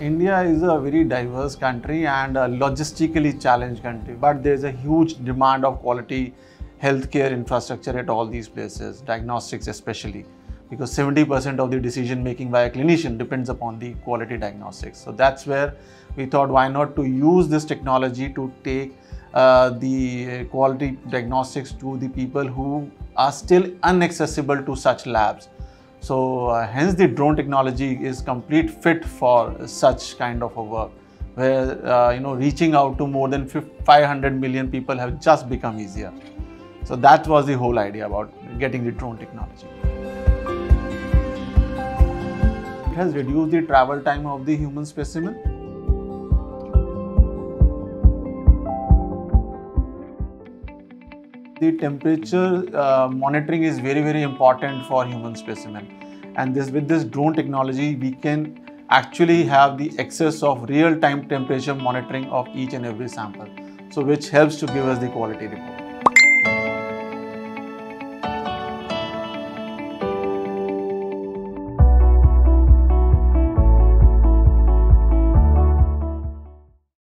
India is a very diverse country and a logistically challenged country, but there is a huge demand of quality healthcare infrastructure at all these places, diagnostics especially, because 70% of the decision making by a clinician depends upon the quality diagnostics. So that's where we thought, why not to use this technology to take the quality diagnostics to the people who are still inaccessible to such labs. So hence the drone technology is complete fit for such kind of a work, where reaching out to more than 500 million people have just become easier. So that was the whole idea about getting the drone technology. It has reduced the travel time of the human specimen. The temperature monitoring is very, very important for human specimen, and with this drone technology we can actually have the access of real-time temperature monitoring of each and every sample, so which helps to give us the quality report.